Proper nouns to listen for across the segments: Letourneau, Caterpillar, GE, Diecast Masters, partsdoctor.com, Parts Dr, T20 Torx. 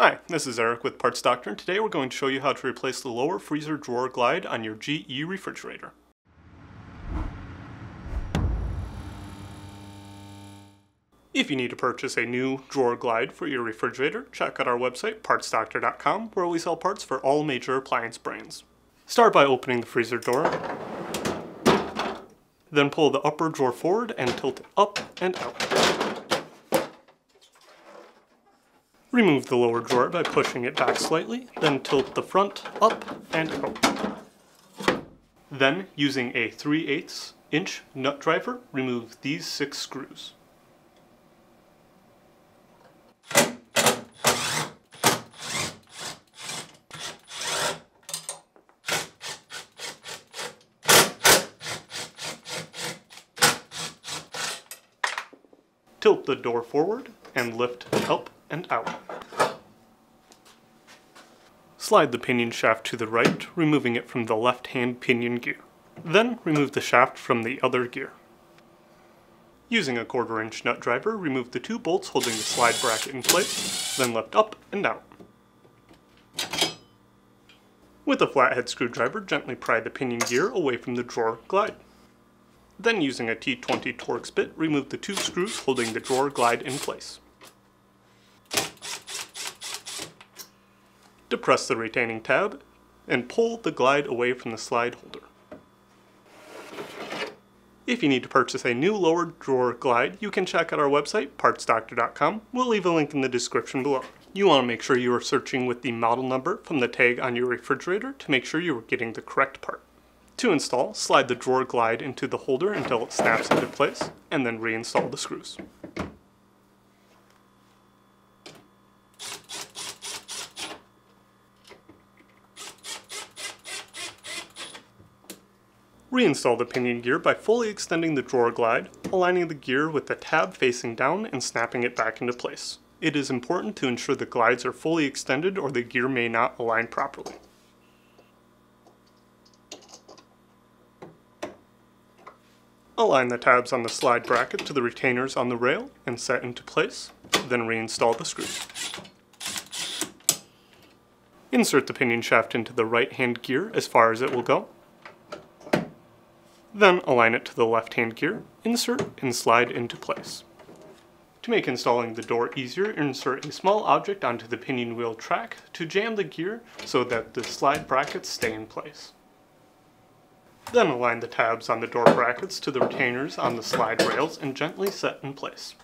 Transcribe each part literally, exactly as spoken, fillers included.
Hi, this is Eric with Parts Doctor, and today we're going to show you how to replace the lower freezer drawer glide on your G E refrigerator. If you need to purchase a new drawer glide for your refrigerator, check out our website, parts doctor dot com, where we sell parts for all major appliance brands. Start by opening the freezer door, then pull the upper drawer forward and tilt it up and out. Remove the lower drawer by pushing it back slightly, then tilt the front up and out. Then, using a three eighths inch nut driver, remove these six screws. Tilt the door forward and lift up and out. Slide the pinion shaft to the right, removing it from the left-hand pinion gear. Then remove the shaft from the other gear. Using a quarter inch nut driver, remove the two bolts holding the slide bracket in place, then lift up and out. With a flathead screwdriver, gently pry the pinion gear away from the drawer glide. Then, using a T twenty Torx bit, remove the two screws holding the drawer glide in place. Depress the retaining tab and pull the glide away from the slide holder. If you need to purchase a new lower drawer glide, you can check out our website, parts doctor dot com. We'll leave a link in the description below. You want to make sure you are searching with the model number from the tag on your refrigerator to make sure you are getting the correct part. To install, slide the drawer glide into the holder until it snaps into place, and then reinstall the screws. Reinstall the pinion gear by fully extending the drawer glide, aligning the gear with the tab facing down and snapping it back into place. It is important to ensure the glides are fully extended or the gear may not align properly. Align the tabs on the slide bracket to the retainers on the rail and set into place, then reinstall the screws. Insert the pinion shaft into the right-hand gear as far as it will go. Then align it to the left-hand gear, insert, and slide into place. To make installing the door easier, insert a small object onto the pinion wheel track to jam the gear so that the slide brackets stay in place. Then align the tabs on the door brackets to the retainers on the slide rails and gently set in place.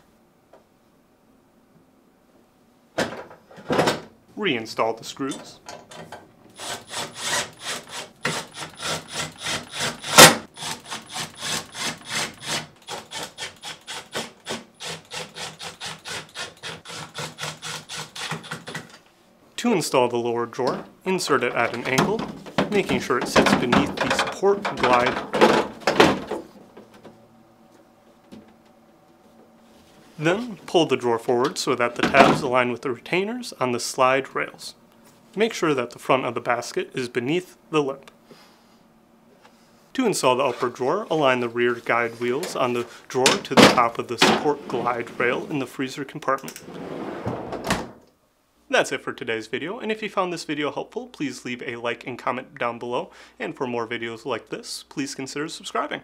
Reinstall the screws. To install the lower drawer, insert it at an angle, making sure it sits beneath the support glide. Then pull the drawer forward so that the tabs align with the retainers on the slide rails. Make sure that the front of the basket is beneath the lip. To install the upper drawer, align the rear guide wheels on the drawer to the top of the support glide rail in the freezer compartment. That's it for today's video, and if you found this video helpful, please leave a like and comment down below, and for more videos like this, please consider subscribing.